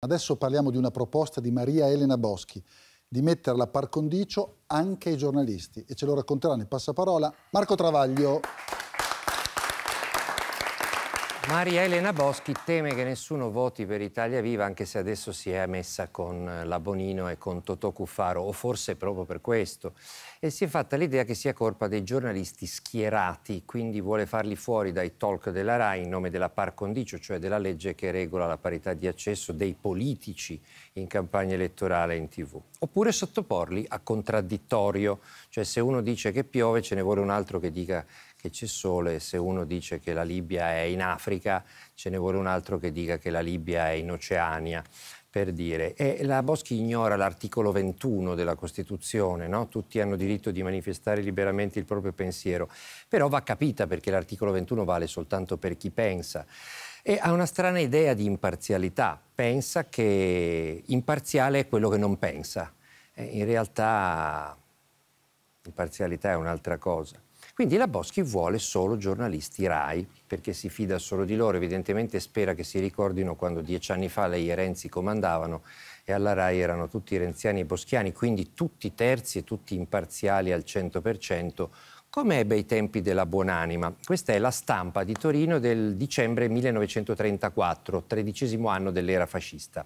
Adesso parliamo di una proposta di Maria Elena Boschi di metterla par condicio anche ai giornalisti e ce lo racconterà nel passaparola Marco Travaglio. Maria Elena Boschi teme che nessuno voti per Italia Viva, anche se adesso si è messa con la Bonino e con Totò Cufaro, o forse proprio per questo, e si è fatta l'idea che sia colpa dei giornalisti schierati, quindi vuole farli fuori dai talk della RAI in nome della par condicio, cioè della legge che regola la parità di accesso dei politici in campagna elettorale e in TV, oppure sottoporli a contraddittorio, cioè se uno dice che piove ce ne vuole un altro che dica che c'è sole, se uno dice che la Libia è in Africa ce ne vuole un altro che dica che la Libia è in Oceania, per dire. E la Boschi ignora l'articolo 21 della Costituzione, no? Tutti hanno diritto di manifestare liberamente il proprio pensiero, però va capita perché l'articolo 21 vale soltanto per chi pensa. E ha una strana idea di imparzialità, pensa che imparziale è quello che non pensa, e in realtà imparzialità è un'altra cosa. Quindi la Boschi vuole solo giornalisti RAI, perché si fida solo di loro, evidentemente spera che si ricordino quando 10 anni fa lei e Renzi comandavano e alla RAI erano tutti renziani e boschiani, quindi tutti terzi e tutti imparziali al 100%, come ebbe ai tempi della Buonanima. Questa è La Stampa di Torino del dicembre 1934, 13° anno dell'era fascista.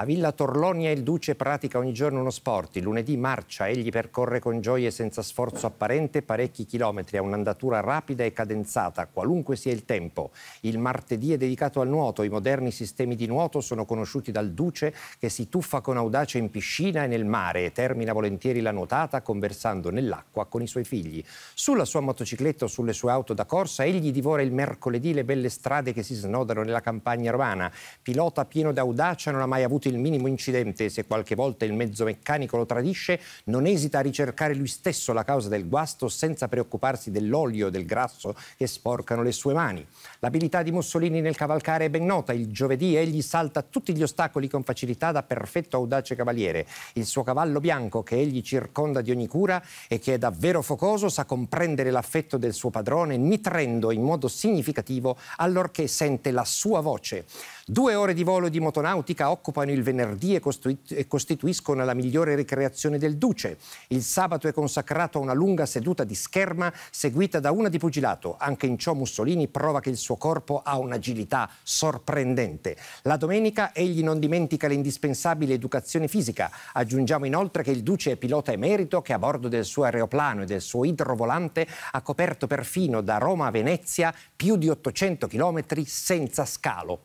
A Villa Torlonia il Duce pratica ogni giorno uno sport, il lunedì marcia, egli percorre con gioia e senza sforzo apparente parecchi chilometri, ha un'andatura rapida e cadenzata, qualunque sia il tempo. Il martedì è dedicato al nuoto, i moderni sistemi di nuoto sono conosciuti dal Duce che si tuffa con audacia in piscina e nel mare e termina volentieri la nuotata conversando nell'acqua con i suoi figli. Sulla sua motocicletta o sulle sue auto da corsa egli divora il mercoledì le belle strade che si snodano nella campagna romana, pilota pieno d'audacia, non ha mai avuto il minimo incidente, se qualche volta il mezzo meccanico lo tradisce, non esita a ricercare lui stesso la causa del guasto senza preoccuparsi dell'olio e del grasso che sporcano le sue mani. L'abilità di Mussolini nel cavalcare è ben nota, il giovedì egli salta tutti gli ostacoli con facilità da perfetto audace cavaliere. Il suo cavallo bianco che egli circonda di ogni cura e che è davvero focoso sa comprendere l'affetto del suo padrone mitrendo in modo significativo allorché sente la sua voce. 2 ore di volo di motonautica occupano il venerdì e costituiscono la migliore ricreazione del Duce. Il sabato è consacrato a una lunga seduta di scherma seguita da una di pugilato. Anche in ciò Mussolini prova che il suo corpo ha un'agilità sorprendente. La domenica egli non dimentica l'indispensabile educazione fisica. Aggiungiamo inoltre che il Duce è pilota emerito che a bordo del suo aeroplano e del suo idrovolante ha coperto perfino da Roma a Venezia più di 800 chilometri senza scalo.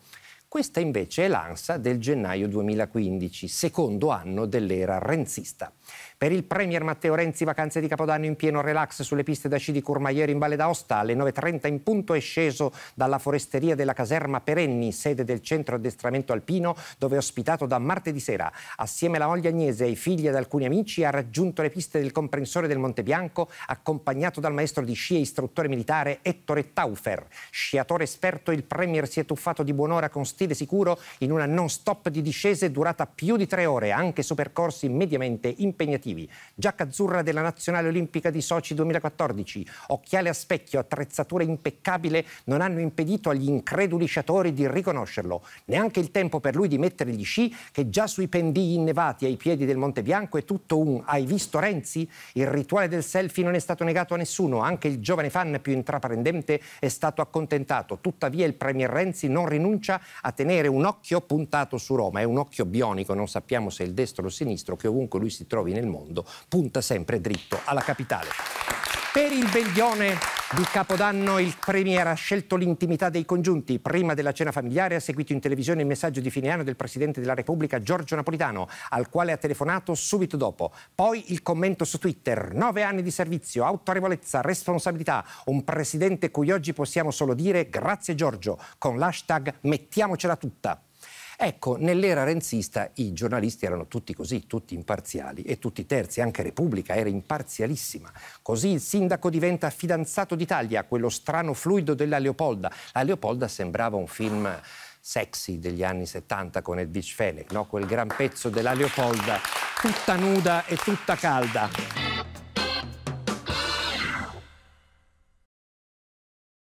Questa invece è l'ansa del gennaio 2015, secondo anno dell'era renzista. Per il premier Matteo Renzi vacanze di Capodanno in pieno relax sulle piste da sci di Courmayeur in Valle d'Aosta. Alle 9:30 in punto è sceso dalla foresteria della caserma Perenni, sede del centro addestramento alpino, dove è ospitato da martedì sera. Assieme alla moglie Agnese, ai figli ed alcuni amici ha raggiunto le piste del comprensore del Monte Bianco accompagnato dal maestro di sci e istruttore militare Ettore Taufer. Sciatore esperto, il premier si è tuffato di buon'ora con stile sicuro in una non stop di discese durata più di 3 ore, anche su percorsi mediamente impegnativi. Giacca azzurra della nazionale olimpica di Sochi 2014, occhiale a specchio, attrezzatura impeccabile non hanno impedito agli increduli sciatori di riconoscerlo. Neanche il tempo per lui di mettere gli sci, che già sui pendii innevati ai piedi del Monte Bianco è tutto un "hai visto Renzi?". Il rituale del selfie non è stato negato a nessuno, anche il giovane fan più intraprendente è stato accontentato. Tuttavia il premier Renzi non rinuncia a tenere un occhio puntato su Roma, è un occhio bionico, non sappiamo se è il destro o il sinistro, che ovunque lui si trovi nel mondo punta sempre dritto alla capitale. Per il veglione di Capodanno il premier ha scelto l'intimità dei congiunti. Prima della cena familiare ha seguito in televisione il messaggio di fine anno del Presidente della Repubblica Giorgio Napolitano, al quale ha telefonato subito dopo. Poi il commento su Twitter: 9 anni di servizio, autorevolezza, responsabilità, un Presidente cui oggi possiamo solo dire grazie Giorgio, con l'hashtag mettiamocela tutta. Ecco, nell'era renzista i giornalisti erano tutti così, tutti imparziali e tutti terzi, anche Repubblica era imparzialissima. Così il sindaco diventa Fidanzato d'Italia, quello strano fluido della Leopolda. La Leopolda sembrava un film sexy degli anni 70 con Edwige Fenech, no? Quel gran pezzo della Leopolda, tutta nuda e tutta calda.